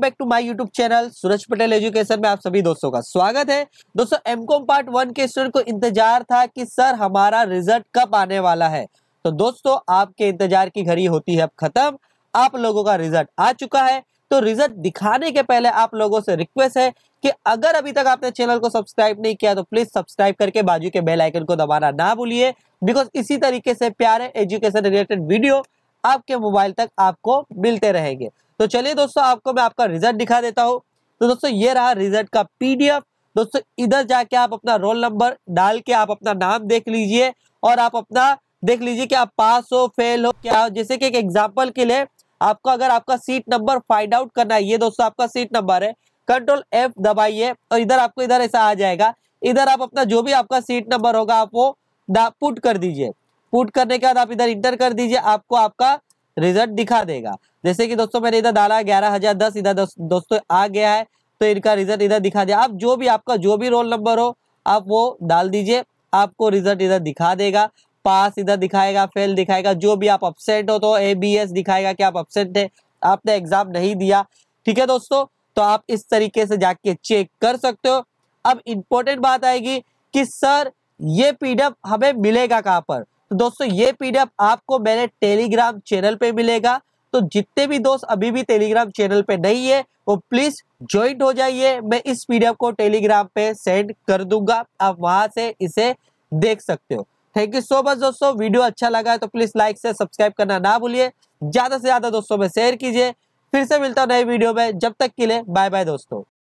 Back to my YouTube channel Suraj Patel education में आप सभी दोस्तों का स्वागत है। दोस्तों एमकॉम पार्ट 1 के स्टूडेंट को इंतजार था कि सर हमारा रिजल्ट कब आने वाला है, तो दोस्तों आपके इंतजार की घड़ी होती है अब खत्म। आप लोगों का रिजल्ट आ चुका है, तो रिजल्ट दिखाने के पहले आप लोगों से रिक्वेस्ट है कि अगर अभी तक आपने चैनल को सब्सक्राइब नहीं किया तो प्लीज सब्सक्राइब करके बाजू के बेल आइकन को दबाना ना भूलिए, बिकॉज इसी तरीके से प्यारे एजुकेशन रिलेटेड वीडियो आपके मोबाइल तक आपको मिलते रहेंगे। तो चलिए दोस्तों आपको मैं आपका रिजल्ट दिखा देता हूं। तो दोस्तों ये रहा रिजल्ट का पीडीएफ। दोस्तों इधर जाके आप अपना रोल नंबर डाल के आप अपना नाम देख लीजिए और आप अपना देख लीजिए कि आप पास हो फेल हो क्या। जैसे कि एक एग्जांपल के लिए आपको अगर आपका सीट नंबर फाइंड आउट करना है, ये दोस्तों आपका सीट नंबर है, कंट्रोल एफ दबाइए और इधर आपको इधर ऐसा आ जाएगा। इधर आप अपना जो भी आपका सीट नंबर होगा आप वो पुट कर दीजिए। पुट करने के बाद आप इधर इंटर कर दीजिए, आपको आपका रिजल्ट दिखा देगा। जैसे कि दोस्तों मैंने इधर डाला 11,010, इधर दोस्तों आ गया है, तो इनका रिजल्ट इधर दिखा दिया। आप जो भी आपका जो भी रोल नंबर हो आप वो डाल दीजिए, आपको रिजल्ट इधर दिखा देगा। पास इधर दिखाएगा, फेल दिखाएगा, जो भी आप अपसेंट हो तो ABS दिखाएगा कि आप अपसेंट है, आपने एग्जाम नहीं दिया। ठीक है दोस्तों, तो आप इस तरीके से जाके चेक कर सकते हो। अब इम्पोर्टेंट बात आएगी कि सर ये PDF हमें मिलेगा कहाँ पर। तो दोस्तों ये PDF आपको मेरे टेलीग्राम चैनल पे मिलेगा, तो जितने भी दोस्त अभी भी टेलीग्राम चैनल पे नहीं है वो प्लीज ज्वाइन हो जाइए। मैं इस PDF को टेलीग्राम पे सेंड कर दूंगा, आप वहां से इसे देख सकते हो। थैंक यू सो मच दोस्तों, वीडियो अच्छा लगा है तो प्लीज लाइक से सब्सक्राइब करना ना भूलिए, ज्यादा से ज्यादा दोस्तों में शेयर कीजिए। फिर से मिलता हूं नए वीडियो में, जब तक के लिए बाय बाय दोस्तों।